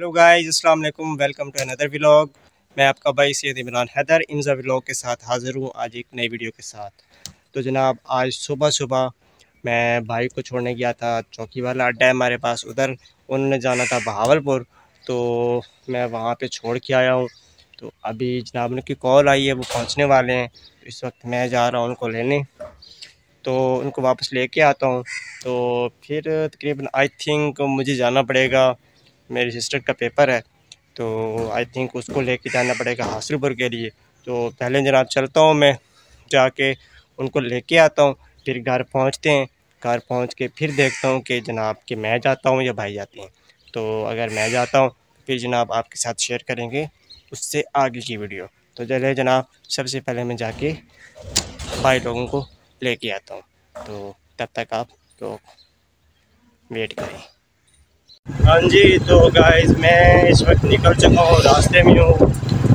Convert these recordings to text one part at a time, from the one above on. Hello guys, अस्सलाम वालेकुम, welcome to another vlog. मैं आपका भाई सैयद इमरान हैदर इंजा व्लॉग के साथ हाज़िर हूँ आज एक नई वीडियो के साथ। तो जनाब, आज सुबह सुबह मैं भाई को छोड़ने गया था, चौकी वाला अड्डा है हमारे पास, उधर उन्होंने जाना था बहावलपुर, तो मैं वहाँ पे छोड़ के आया हूँ। तो अभी जनाब उनकी कॉल आई है, वो पहुँचने वाले हैं, तो इस वक्त मैं जा रहा हूँ उनको लेने, तो उनको वापस ले कर आता हूँ। तो फिर तकरीबन आई थिंक मुझे जाना पड़ेगा, मेरी सिस्टर का पेपर है, तो आई थिंक उसको लेके जाना पड़ेगा हासिलपुर के लिए। तो पहले जनाब चलता हूँ, मैं जाके उनको लेके आता हूँ, फिर घर पहुँचते हैं, घर पहुँच के फिर देखता हूँ कि जनाब कि मैं जाता हूँ या भाई जाते हैं। तो अगर मैं जाता हूँ फिर जनाब आपके साथ शेयर करेंगे उससे आगे की वीडियो। तो चले जनाब, सबसे पहले मैं जाके भाई लोगों को लेके आता हूँ, तो तब तक आप लोग वेट करें। हाँ जी, तो गाइस मैं इस वक्त निकल चुका हूँ, रास्ते में हूँ।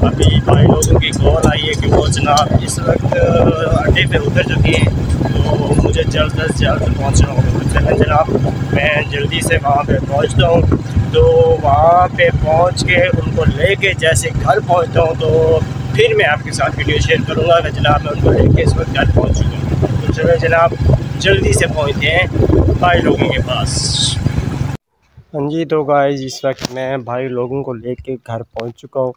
अभी भाई लोगों की कॉल आई है कि वो जनाब इस वक्त अड्डे पे उतर चुके हैं, तो मुझे जल्द से जल्द पहुँचना होगा। जनाब मैं जल्दी से वहाँ पे पहुँचता हूँ, तो वहाँ पे पहुँच के उनको लेके जैसे घर पहुँचता हूँ तो फिर मैं आपके साथ वीडियो शेयर करूँगा कि जनाब मैं उनको लेके इस वक्त घर पहुँच चुका हूँ। तो चलो जनाब जल्दी से पहुँचते हैं भाई लोगों के पास। हाँ जी, तो गाइस इस वक्त मैं भाई लोगों को लेके घर पहुंच चुका हूँ।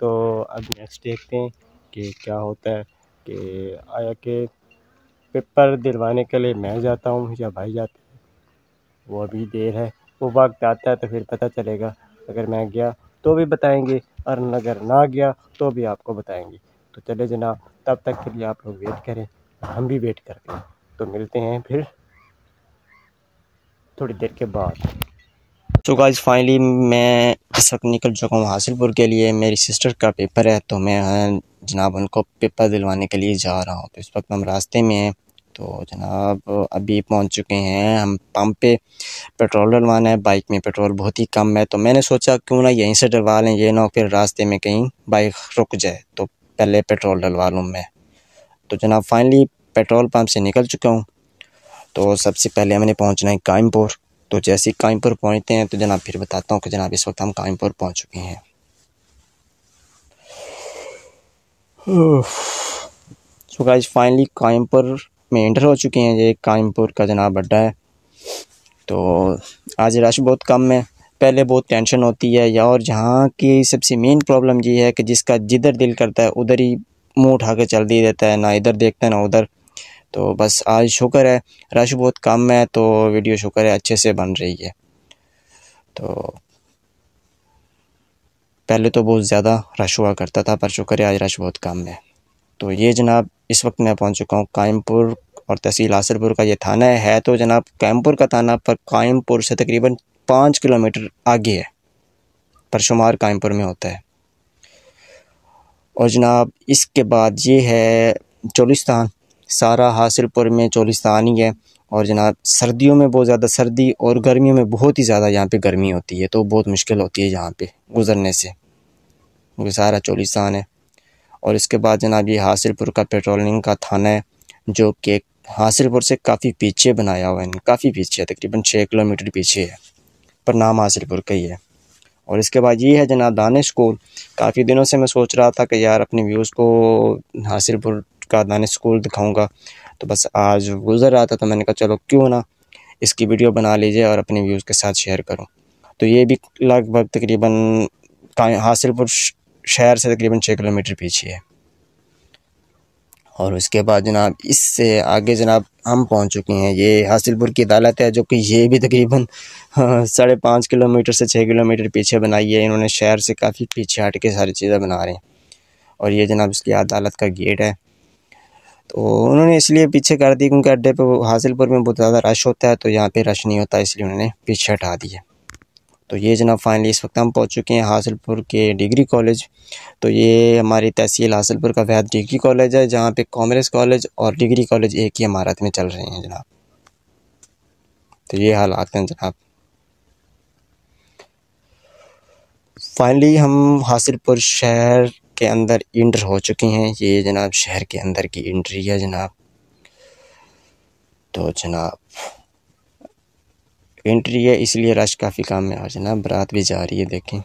तो अब नेक्स्ट देखते हैं कि क्या होता है, कि आया के पेपर दिलवाने के लिए मैं जाता हूँ या भाई जाते हैं, वो अभी देर है, वो वक्त आता है तो फिर पता चलेगा। अगर मैं गया तो भी बताएंगे और अगर ना गया तो भी आपको बताएंगे। तो चले जनाब, तब तक के लिए आप लोग वेट करें, हम भी वेट करते हैं। तो मिलते हैं फिर थोड़ी देर के बाद। तो गाइस फाइनली मैं इस वक्त निकल चुका हूँ हासिलपुर के लिए, मेरी सिस्टर का पेपर है, तो मैं जनाब उनको पेपर दिलवाने के लिए जा रहा हूँ। तो इस वक्त हम रास्ते में हैं, तो जनाब अभी पहुँच चुके हैं हम पंप पे, पेट्रोल डलवाना है, बाइक में पेट्रोल बहुत ही कम है, तो मैंने सोचा क्यों ना यहीं से डलवा लें, ये ना फिर रास्ते में कहीं बाइक रुक जाए, तो पहले पेट्रोल डलवा लूँ मैं। तो जनाब फाइनली पेट्रोल पम्प से निकल चुका हूँ। तो सबसे पहले हमने पहुँचना है कायमपुर, तो जैसे ही कायमपुर पहुँचते हैं तो जनाब फिर बताता हूँ कि जनाब इस वक्त हम कायमपुर पहुँच चुके हैं। सो गाइस फाइनली कायमपुर में एंटर हो चुके हैं, ये कायमपुर का जनाब अड्डा है। तो आज रश बहुत कम है, पहले बहुत टेंशन होती है या, और यहाँ की सबसे मेन प्रॉब्लम ये है कि जिसका जिधर दिल करता है उधर ही मुँह उठा के चल दिया जाता है, ना इधर देखता है ना उधर। तो बस आज शुक्र है रश बहुत कम है, तो वीडियो शुक्र है अच्छे से बन रही है। तो पहले तो बहुत ज़्यादा रश हुआ करता था, पर शुक्र है आज रश बहुत कम है। तो ये जनाब इस वक्त मैं पहुंच चुका हूँ कायमपुर, और तहसील हासिलपुर का ये थाना है तो जनाब कायमपुर का थाना पर कायमपुर से तकरीबन 5 किलोमीटर आगे है, पर शुमार कायमपुर में होता है। और जनाब इसके बाद ये है चोलिस्तान, सारा हासिलपुर में चोलिस्तान ही है। और जनाब सर्दियों में बहुत ज़्यादा सर्दी और गर्मियों में बहुत ही ज़्यादा यहाँ पे गर्मी होती है, तो बहुत मुश्किल होती है यहाँ पे गुज़रने से, क्योंकि सारा चोलिस्तान है। और इसके बाद जनाब ये हासिलपुर का पेट्रोलिंग का थाना है, जो कि हासिलपुर से काफ़ी पीछे बनाया हुआ है, काफ़ी पीछे है, तकरीबन 6 किलोमीटर पीछे है, पर नाम हासिलपुर का ही है। और इसके बाद ये है जनाब दानिश स्कूल, काफ़ी दिनों से मैं सोच रहा था कि यार अपने व्यूज़ को हासिलपुर का दानिश स्कूल दिखाऊंगा, तो बस आज गुज़र रहा था तो मैंने कहा चलो क्यों ना इसकी वीडियो बना लीजिए और अपने व्यूज़ के साथ शेयर करूं। तो ये भी लगभग तकरीबन हासिलपुर शहर से तकरीबन 6 किलोमीटर पीछे है। और उसके बाद जनाब इससे आगे जनाब हम पहुंच चुके हैं, ये हासिलपुर की अदालत है, जो कि ये भी तकरीबन 5.5 किलोमीटर से 6 किलोमीटर पीछे बनाई है, इन्होंने शहर से काफ़ी पीछे हट के सारी चीज़ें बना रहे हैं। और ये जनाब इसकी अदालत का गेट है, तो उन्होंने इसलिए पीछे कर दी क्योंकि अड्डे पर हासिलपुर में बहुत ज़्यादा रश होता है, तो यहाँ पे रश नहीं होता, इसलिए उन्होंने पीछे हटा दिया। तो ये जनाब फाइनली इस वक्त हम पहुँच चुके हैं हासिलपुर के डिग्री कॉलेज, तो ये हमारी तहसील हासिलपुर का वैध डिग्री कॉलेज है, जहाँ पे कॉमर्स कॉलेज और डिग्री कॉलेज एक ही इमारत में चल रहे हैं जनाब। तो ये हालात हैं जनाब। फाइनली हम हासिलपुर शहर के अंदर इंटर हो चुके हैं, ये जनाब शहर के अंदर की इंट्री है जनाब। तो जनाब एंट्री है, इसलिए रश काफ़ी काम है आज ना। बारात भी जा रही है देखें।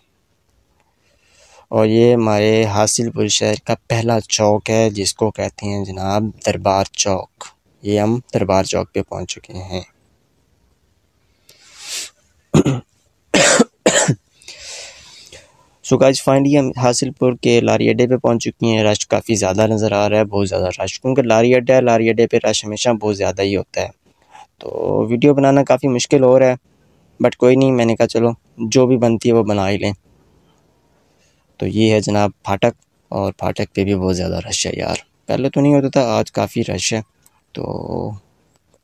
और ये हमारे हासिलपुर शहर का पहला चौक है जिसको कहते हैं जनाब दरबार चौक। ये हम दरबार चौक पे पहुंच चुके हैं। सो गाइस फाइनली हम हासिलपुर के लारी अड्डे पे पहुंच चुके हैं। रश काफ़ी ज़्यादा नज़र आ रहा है, बहुत ज़्यादा रश, क्योंकि लारी अड्डे पे रश हमेशा बहुत ज़्यादा ही होता है, तो वीडियो बनाना काफ़ी मुश्किल हो रहा है। बट कोई नहीं, मैंने कहा चलो जो भी बनती है वो बना ही लें। तो ये है जनाब फाटक, और फाटक पे भी बहुत ज़्यादा रश है यार। पहले तो नहीं होता था, आज काफ़ी रश है। तो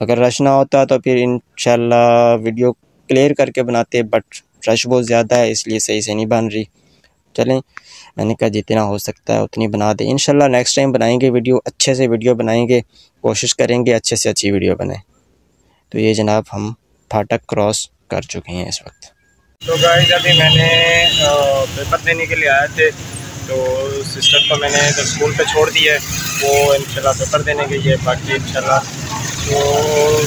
अगर रश ना होता तो फिर इंशाल्लाह वीडियो क्लियर करके बनाते, बट रश बहुत ज़्यादा है इसलिए सही से नहीं बन रही। चलें, मैंने कहा जितना हो सकता है उतनी बना दें। इंशाल्लाह नेक्स्ट टाइम बनाएंगे वीडियो, अच्छे से वीडियो बनाएंगे, कोशिश करेंगे अच्छे से अच्छी वीडियो बनाएँ। तो ये जनाब हम फाटक क्रॉस कर चुके हैं इस वक्त। तो गाइस अभी मैंने पेपर देने के लिए आए थे, तो सिस्टर को मैंने स्कूल पे छोड़ दिया है, वो इंशाल्लाह पेपर देने गई है। बाकी इंशाल्लाह तो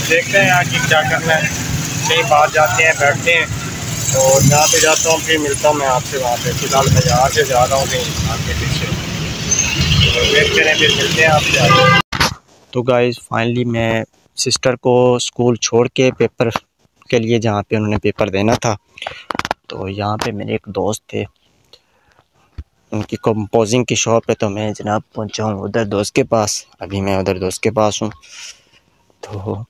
देखते हैं आगे क्या करना है। कहीं बाहर जाते हैं, बैठते हैं, तो जहाँ पे जाता हूँ फिर मिलता हूँ मैं आपसे वहाँ पे। फिलहाल मैं यहाँ से जा रहा हूँ कहीं आपके पीछे, तो वेट करें, फिर मिलते हैं आपसे। तो गाइस फाइनली मैं सिस्टर को स्कूल छोड़ के पेपर के लिए, जहाँ पे उन्होंने पेपर देना था, तो यहाँ पे मेरे एक दोस्त थे, उनकी कंपोजिंग की शॉप है। तो मैं जनाब पहुँचा हूँ उधर दोस्त के पास। अभी मैं उधर दोस्त के पास हूँ। तो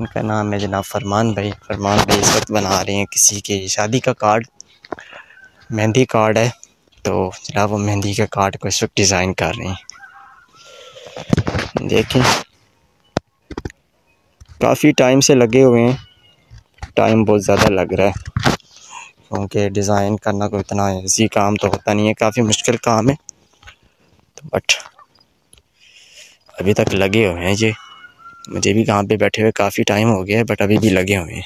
इनका नाम है जनाब फरमान भाई। फरमान भाई इस वक्त बना रहे हैं किसी के शादी का कार्ड, मेहंदी कार्ड है। तो जनाब वो मेहंदी के कार्ड को इस वक्त डिज़ाइन कर रहे हैं। देखें काफ़ी टाइम से लगे हुए हैं, टाइम बहुत ज़्यादा लग रहा है, क्योंकि डिज़ाइन करना कोई इतना ईजी काम तो होता नहीं है, काफ़ी मुश्किल काम है। तो बट अभी तक लगे हुए हैं ये। मुझे भी काम पे बैठे हुए काफ़ी टाइम हो गया है, बट अभी भी लगे हुए हैं।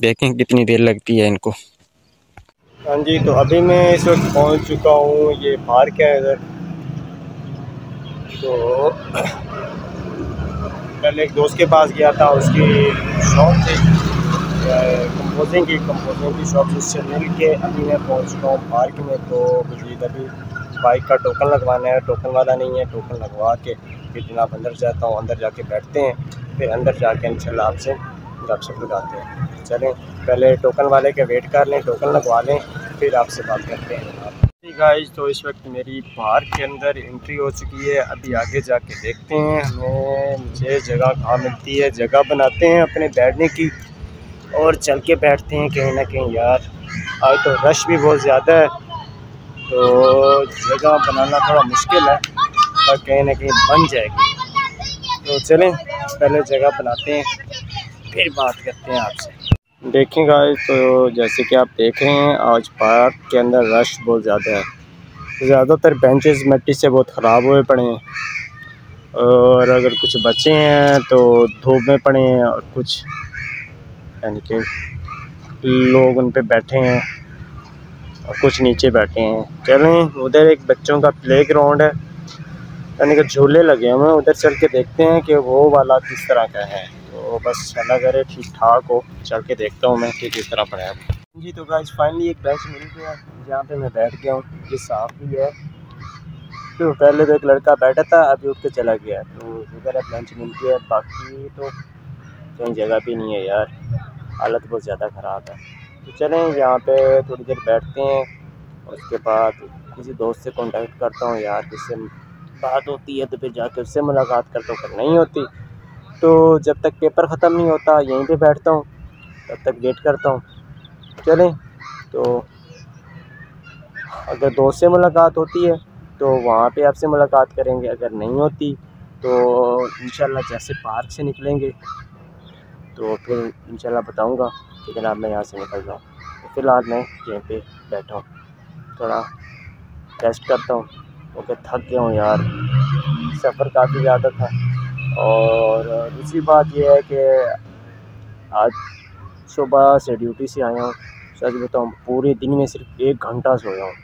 देखें कितनी देर लगती है इनको। हाँ जी, तो अभी मैं इस वक्त पहुँच चुका हूँ। ये पार्क है इधर। तो पहले एक दोस्त के पास गया था, उसकी शॉप थी कंपोजिंग की शॉप, जिससे मिल के अभी मैं पहुँच चुका हूँ पार्क में। तो मुझे अभी बाइक का टोकन लगवाना है, टोकन वाला नहीं है। टोकन लगवा के फिर जनाब अंदर जाता हूँ, अंदर जाके बैठते हैं, फिर अंदर जाके इंशाल्लाह आपसे गपशप लगाते हैं। चलें पहले टोकन वाले के वेट कर लें, टोकन लगवा लें, फिर आपसे बात करते हैं गाइस। तो इस वक्त मेरी पार्क के अंदर एंट्री हो चुकी है। अभी आगे जाके देखते हैं हमें मुझे जगह कहाँ मिलती है। जगह बनाते हैं अपने बैठने की और चल के बैठते हैं कहीं ना कहीं यार। आज तो रश भी बहुत ज़्यादा है, तो जगह बनाना थोड़ा मुश्किल है, पर कहीं ना कहीं बन जाएगी। तो चलें पहले जगह बनाते हैं, फिर बात करते हैं आपसे। देखें गाइस, तो जैसे कि आप देख रहे हैं आज पार्क के अंदर रश बहुत ज़्यादा है। ज़्यादातर बेंचेस मिट्टी से बहुत ख़राब हुए पड़े हैं, और अगर कुछ बचे हैं तो धूप में पड़े हैं, और कुछ यानी कि लोग उन पे बैठे हैं और कुछ नीचे बैठे हैं। चलें उधर एक बच्चों का प्ले ग्राउंड है, यानी कि झूले लगे हुए हैं, उधर चल के देखते हैं कि वो वाला किस तरह का है। तो बस अल्लाह करे ठीक ठाक हो, चल के देखता हूँ मैं कि किस तरह पड़ा है। जी तो गाइस फाइनली एक बेंच मिल गया जहाँ पे मैं बैठ गया हूँ। ये साफ भी है। तो पहले तो एक लड़का बैठा था, अभी उठ के चला गया। तो इधर अब बेंच मिल गया। बाकी तो कहीं जगह भी नहीं है यार, हालत बहुत ज़्यादा ख़राब है। तो चलें यहाँ पर थोड़ी देर बैठते हैं, उसके बाद किसी दोस्त से कॉन्टेक्ट करता हूँ यार, जिससे बात होती है तो फिर जाके उससे मुलाकात करता हूँ। फिर नहीं होती तो जब तक पेपर ख़त्म नहीं होता यहीं पे बैठता हूँ, तब तक वेट करता हूँ। चलें तो अगर दोस्त से मुलाकात होती है तो वहाँ पे आपसे मुलाकात करेंगे, अगर नहीं होती तो इंशाल्लाह जैसे पार्क से निकलेंगे तो फिर इंशाल्लाह बताऊँगा कि जनाब मैं यहाँ से निकल रहा हूँ। तो फिलहाल मैं यहीं पे बैठा हूँ, थोड़ा रेस्ट करता हूँ, क्योंकि थक गया हूँ यार। सफ़र काफ़ी ज़्यादा था, और दूसरी बात यह है कि आज सुबह से ड्यूटी से आया हूँ। सच बताऊँ पूरे दिन में सिर्फ 1 घंटा सोया हूँ,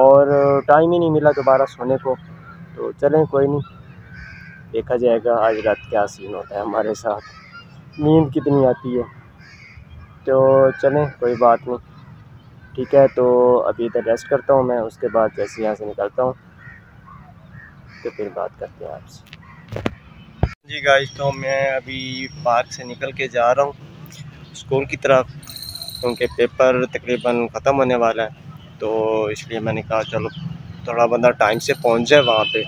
और टाइम ही नहीं मिला दोबारा सोने को। तो चलें कोई नहीं, देखा जाएगा आज रात क्या सीन होता है हमारे साथ, नींद कितनी आती है। तो चलें कोई बात नहीं, ठीक है। तो अभी इधर रेस्ट करता हूँ मैं, उसके बाद जैसे यहाँ से निकलता हूँ तो फिर बात करते हैं आपसे। जी गाइस, तो मैं अभी पार्क से निकल के जा रहा हूँ स्कूल की तरफ, क्योंकि पेपर तकरीबन ख़त्म होने वाला है, तो इसलिए मैंने कहा चलो थोड़ा बंदा टाइम से पहुँच जाए वहाँ पे,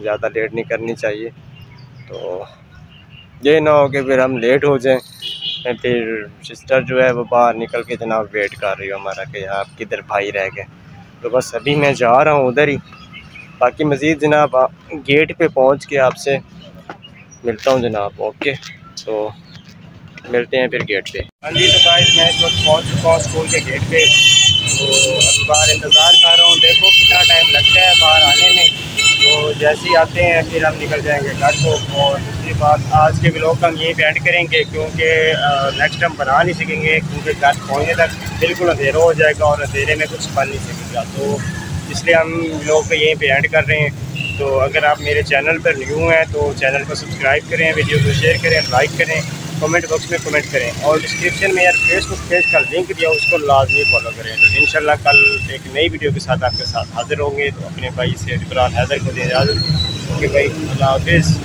ज़्यादा लेट नहीं करनी चाहिए, तो ये ना हो कि फिर हम लेट हो जाएं। फिर सिस्टर जो है वो बाहर निकल के जनाब वेट कर रही हो हमारा कि आप किधर भाई रह गए, तो बस अभी मैं जा रहा हूँ उधर ही। बाकी मज़ीद जनाब गेट पे पहुँच के आपसे मिलता हूँ जनाब। ओके, तो मिलते हैं फिर गेट पे। हाँ जी, तो गाइस मैं इस वक्त पहुँच चुका हूँ स्कूल के गेट पे, तो बाहर इंतज़ार कर रहा हूँ, देखो कितना टाइम लगता है बाहर आने में। तो जैसे ही आते हैं फिर हम निकल जाएंगे घर को। और दूसरी बात, आज के ब्लॉग हम यहीं एंड करेंगे, क्योंकि नेक्स्ट हम बना नहीं सकेंगे, क्योंकि घर पहुँचने तक बिल्कुल अंधेरा हो जाएगा और अंधेरे में कुछ बन नहीं सकेगा, तो इसलिए हम ब्लॉग को यहीं पे एंड कर रहे हैं। तो अगर आप मेरे चैनल पर न्यू हैं तो चैनल को सब्सक्राइब करें, वीडियो को शेयर करें, लाइक करें, कमेंट बॉक्स में कमेंट करें, और डिस्क्रिप्शन में यार फेसबुक पेज का लिंक दिया, उसको लाजमी फॉलो करें। तो इंशाल्लाह कल एक नई वीडियो के साथ आपके साथ हाजिर होंगे। तो अपने भाई सैयद इमरान हैदर को दें इजाज़त, ओके भाई, अल्लाह हाफिज़।